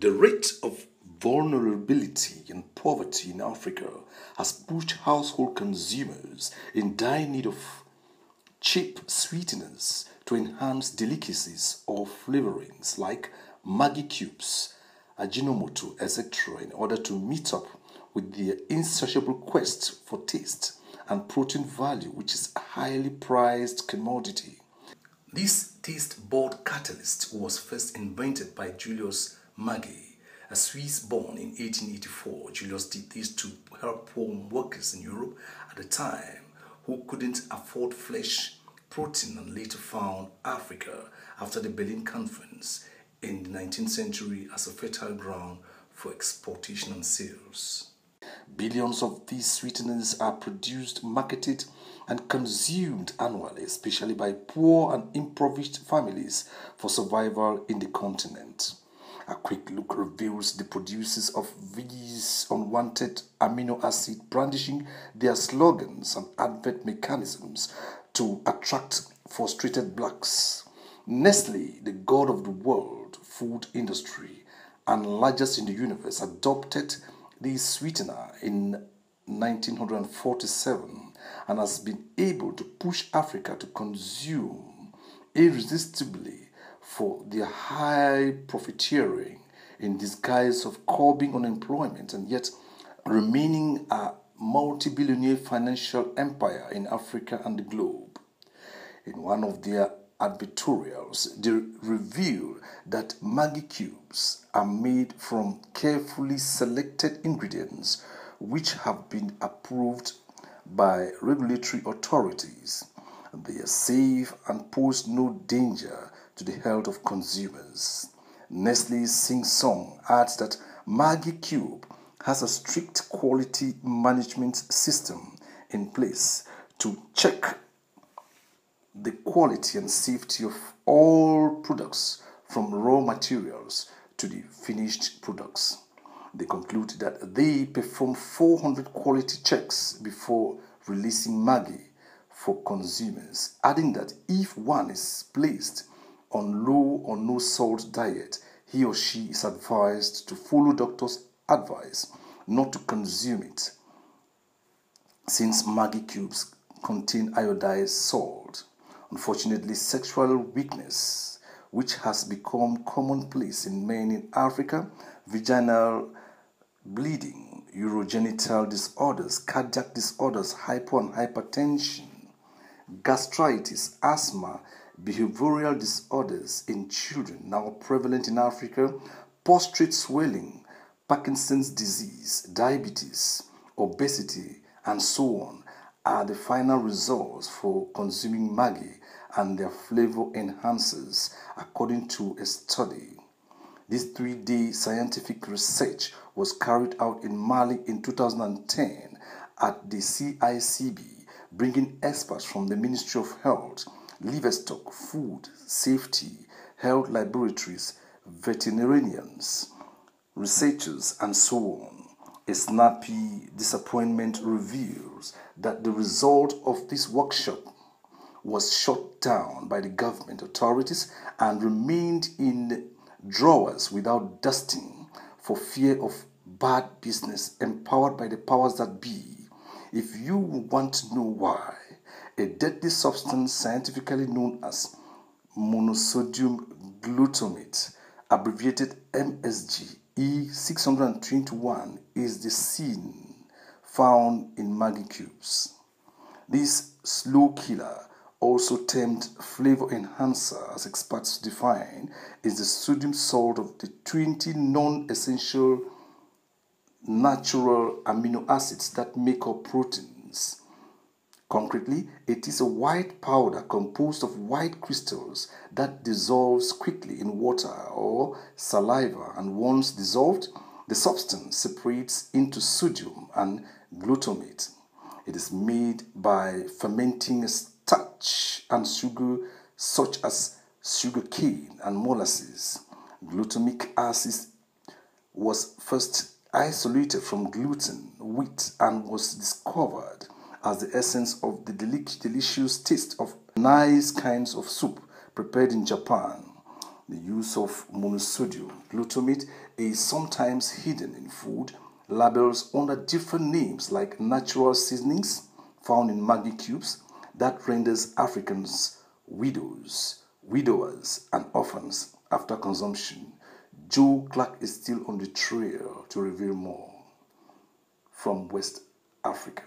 The rate of vulnerability and poverty in Africa has pushed household consumers in dire need of cheap sweeteners to enhance delicacies or flavorings like Maggi cubes, Ajinomoto, etc. in order to meet up with their insatiable quest for taste and protein value, which is a highly priced commodity. This taste board catalyst was first invented by Julius Maggi, a Swiss born in 1884. Julius did this to help poor workers in Europe at the time who couldn't afford flesh, protein, and later found Africa after the Berlin Conference in the 19th century as a fertile ground for exportation and sales. Billions of these sweeteners are produced, marketed, and consumed annually, especially by poor and impoverished families for survival in the continent. A quick look reveals the producers of these unwanted amino acids brandishing their slogans and advert mechanisms to attract frustrated blacks. Nestle, the god of the world food industry and largest in the universe, adopted the sweetener in 1947 and has been able to push Africa to consume irresistibly for their high profiteering in disguise of curbing unemployment and yet remaining a multi-billionaire financial empire in Africa and the globe. In one of their advertorials, they reveal that Maggi cubes are made from carefully selected ingredients which have been approved by regulatory authorities. They are safe and pose no danger to the health of consumers. Nestle's sing-song adds that Maggi Cube has a strict quality management system in place to check the quality and safety of all products from raw materials to the finished products. They conclude that they perform 400 quality checks before releasing Maggi for consumers, adding that if one is placed on low or no salt diet, he or she is advised to follow doctor's advice not to consume it, since Maggi cubes contain iodized salt. Unfortunately, sexual weakness, which has become commonplace in men in Africa, vaginal bleeding, urogenital disorders, cardiac disorders, hypo and hypertension, gastritis, asthma, behavioral disorders in children now prevalent in Africa, prostate swelling, Parkinson's disease, diabetes, obesity, and so on are the final results for consuming Maggi and their flavor enhancers, according to a study. This three-day scientific research was carried out in Mali in 2010 at the CICB, bringing experts from the Ministry of Health, livestock, food, safety, health laboratories, veterinarians, researchers, and so on. A snappy disappointment reveals that the result of this workshop was shut down by the government authorities and remained in drawers without dusting for fear of bad business empowered by the powers that be. If you want to know why, a deadly substance scientifically known as monosodium glutamate, abbreviated MSG, E621, is the scene found in Maggi cubes. This slow killer, also termed flavor enhancer as experts define, is the sodium salt of the 20 non-essential natural amino acids that make up proteins. Concretely, it is a white powder composed of white crystals that dissolves quickly in water or saliva, and once dissolved, the substance separates into sodium and glutamate. It is made by fermenting starch and sugar such as sugarcane and molasses. Glutamic acid was first isolated from gluten, wheat, and was discovered as the essence of the delicious taste of nice kinds of soup prepared in Japan. The use of monosodium glutamate is sometimes hidden in food labels under different names like natural seasonings found in Maggi cubes that renders Africans widows, widowers, and orphans after consumption. Joe Clark is still on the trail to reveal more. From West Africa.